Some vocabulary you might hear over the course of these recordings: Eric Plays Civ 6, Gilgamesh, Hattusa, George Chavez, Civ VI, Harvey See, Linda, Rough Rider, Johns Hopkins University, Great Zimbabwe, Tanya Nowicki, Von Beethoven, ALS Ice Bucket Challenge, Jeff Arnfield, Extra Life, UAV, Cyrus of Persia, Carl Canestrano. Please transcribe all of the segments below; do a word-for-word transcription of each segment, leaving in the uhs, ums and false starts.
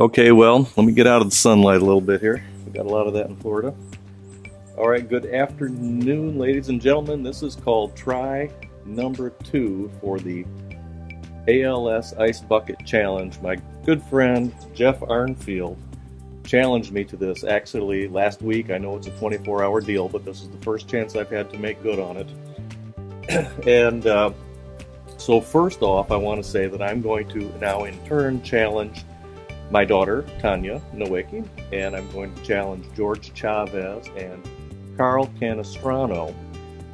Okay, well, let me get out of the sunlight a little bit here. We got a lot of that in Florida. All right, good afternoon, ladies and gentlemen. This is called try number two for the A L S Ice Bucket Challenge. My good friend, Jeff Arnfield, challenged me to this actually last week. I know it's a twenty-four hour deal, but this is the first chance I've had to make good on it. and uh, so first off, I want to say that I'm going to now in turn challenge my daughter, Tanya Nowicki, and I'm going to challenge George Chavez and Carl Canestrano.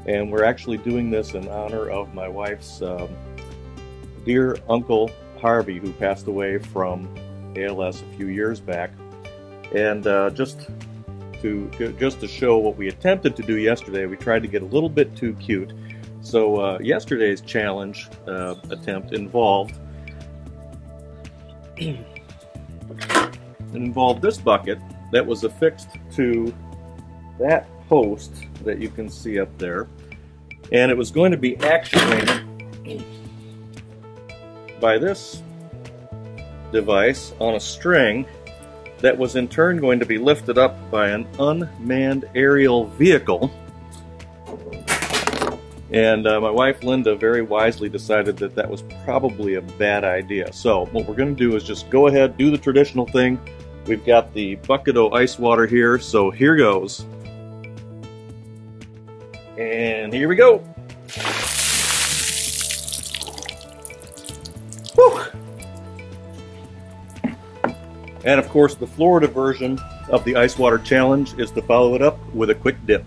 And we're actually doing this in honor of my wife's um, dear Uncle Harvey, who passed away from A L S a few years back. And uh, just to just to show what we attempted to do yesterday, we tried to get a little bit too cute. So uh, yesterday's challenge uh, attempt involved involved this bucket that was affixed to that post that you can see up there, and it was going to be actioning by this device on a string that was in turn going to be lifted up by an unmanned aerial vehicle. And uh, my wife Linda very wisely decided that that was probably a bad idea. So what we're going to do is just go ahead, do the traditional thing. We've got the bucket of ice water here, so here goes. And here we go. Whew. And of course, the Florida version of the ice water challenge is to follow it up with a quick dip.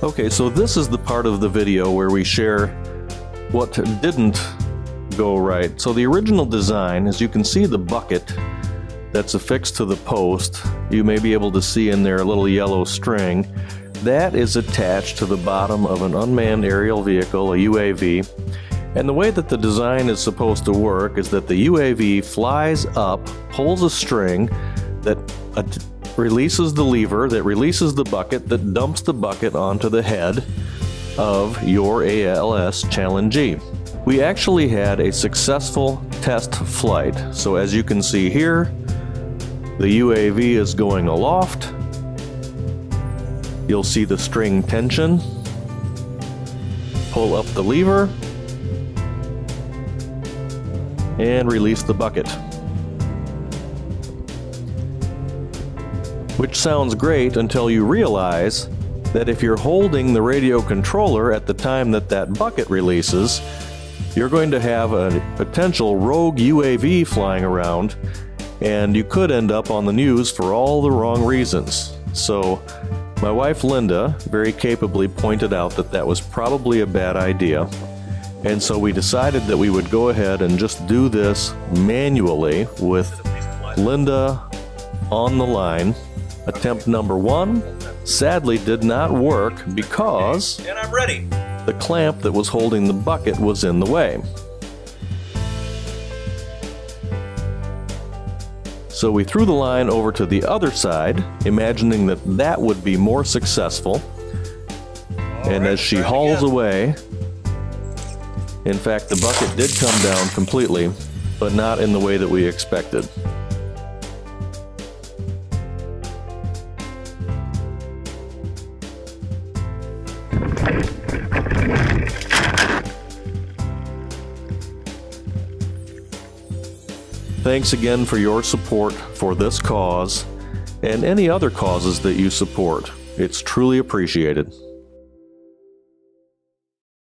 Okay, so this is the part of the video where we share what didn't go right. So the original design, as you can see the bucket that's affixed to the post, you may be able to see in there a little yellow string. That is attached to the bottom of an unmanned aerial vehicle, a U A V. And the way that the design is supposed to work is that the U A V flies up, pulls a string that releases the lever, that releases the bucket, that dumps the bucket onto the head of your A L S challengee. We actually had a successful test flight. So as you can see here, the U A V is going aloft. You'll see the string tension. Pull up the lever and release the bucket. Which sounds great until you realize that if you're holding the radio controller at the time that that bucket releases, you're going to have a potential rogue U A V flying around, and you could end up on the news for all the wrong reasons. So my wife Linda very capably pointed out that that was probably a bad idea, and so we decided that we would go ahead and just do this manually with Linda on the line. Attempt number one sadly did not work because and I'm ready. The clamp that was holding the bucket was in the way. So we threw the line over to the other side, imagining that that would be more successful. And as she hauls away, in fact, the bucket did come down completely, but not in the way that we expected. Thanks again for your support for this cause and any other causes that you support. It's truly appreciated.